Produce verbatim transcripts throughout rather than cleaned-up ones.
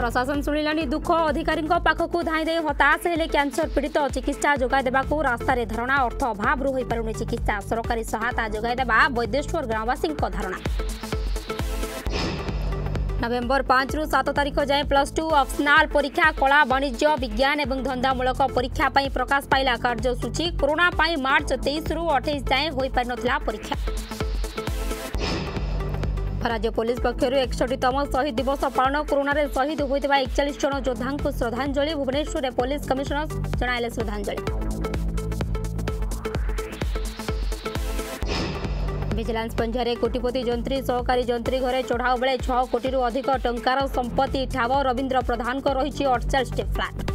प्रशासन शुणिलानी दुख अधिकारी पाखक धाईदे हताश हेले कैंसर पीड़ित चिकित्सा जोगाई देवाकू रास्तार धारणा अर्थ अभाव हो चिकित्सा सरकारी सहायता जोगाईदेवा वैद्येश्वर ग्रामवासी धारणा। नवेम्बर पांच रु सात तारिख जाए प्लस टू ऑप्शनल परीक्षा कला वाणिज्य विज्ञान और धंदामूलक परीक्षा प्रकाश पाइला कार्यसूची कोरोना मार्च तेईस रु अठाईस जाए हो पारिनथिला परीक्षा। राज्य पुलिस पक्षर एकसठीतम शहीद दिवस पालन कोरोना शहीद होता एकचाश जन योद्धा को श्रद्धांजलि भुवनेश्वर में पुलिस कमिशनर जणाइले श्रद्धांजलि। विजिलेंस पंजारे कोटिपति जंत्री सहकारी जंत्री घरे चढ़ाऊ बेले छह कोटी रु अधिक टंकार संपत्ति ठाव रविंद्र प्रधान को रही अड़चाश टी फ्लाट।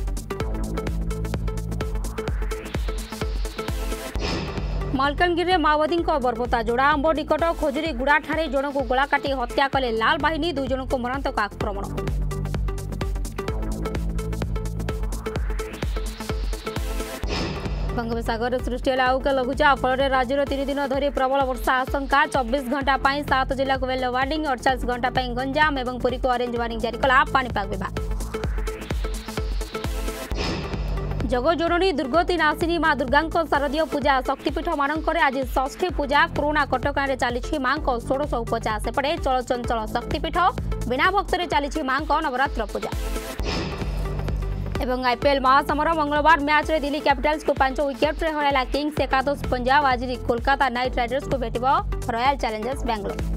मालकानगिरी माओवादी बर्बता जोड़ा आंब निकट खोजुरीगुड़ा ठारे जन को गोला काटी हत्या कले लाल बाहिनी दुई जन को मरांतक आक्रमण। बंगोपसागर सृष्टि आउक लघुचाप फल राज्य तीन दिन धरी प्रबल वर्षा आशंका। चौबीस घंटा सात जिला को येलो वार्निंग अड़चाश घंटा गंजाम और पुरी को ऑरेंज वार्निंग जारी कला पानीपाग विभाग। जगजननी दुर्गति नाशिनी मां दुर्गा शारदीय पूजा शक्तिपीठ मानकर आज षष्ठी पूजा कोरोना कटकाणी चली मां षोड़श उपचार सेपटे चलचंचल शक्तिपीठ बिना भक्त चली मां नवरात्र पूजा। एवं आईपीएल महासमर मंगलवार मैच रे दिल्ली कैपिटल्स को पांच विकेट रे हराइला किंग्स एकादश पंजाब आज कोलकाता नाइट राइडर्स को भेट रॉयल चैलेंजर्स बेंगलोर।